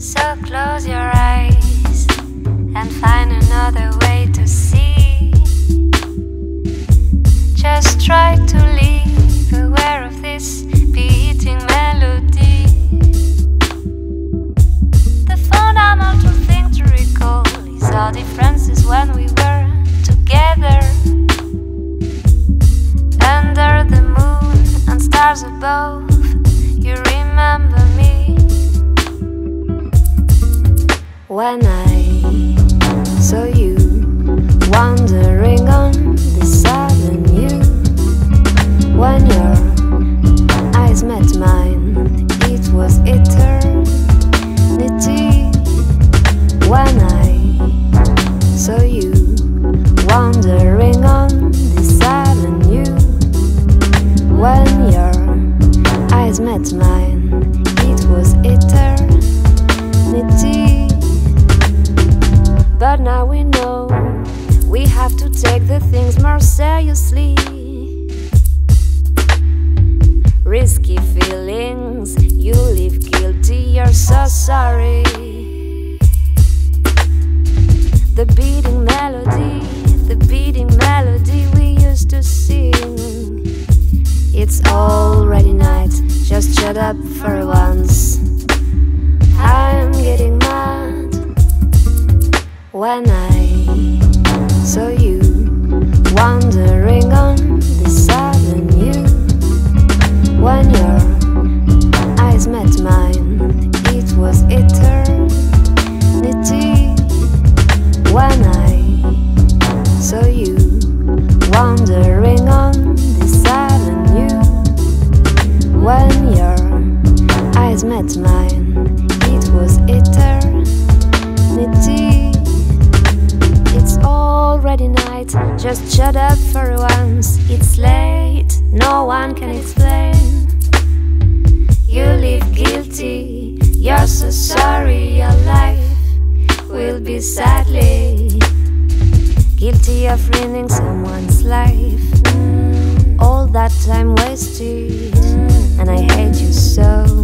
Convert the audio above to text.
So close your eyes and find another way to see. Just try to live aware of this beating melody. The fundamental thing to recall is our differences when we were together. Under the moon and stars above, you remember me. When I saw you wandering on this avenue, when your eyes met mine, it was eternity. When I saw you wandering on this avenue, when your eyes met mine, it was eternity. But now we know we have to take the things more seriously. Risky feelings, you live guilty, you're so sorry. The beating melody we used to sing. It's already night, just shut up for once. I'm getting mad. When I saw you wandering on this avenue, when your eyes met mine, it was eternity. When I saw you wandering on this avenue, when your eyes met mine, it was eternity. Already night, just shut up for once. It's late, no one can explain. You live guilty, you're so sorry. Your life will be sadly guilty of ruining someone's life. All that time wasted, and I hate you so.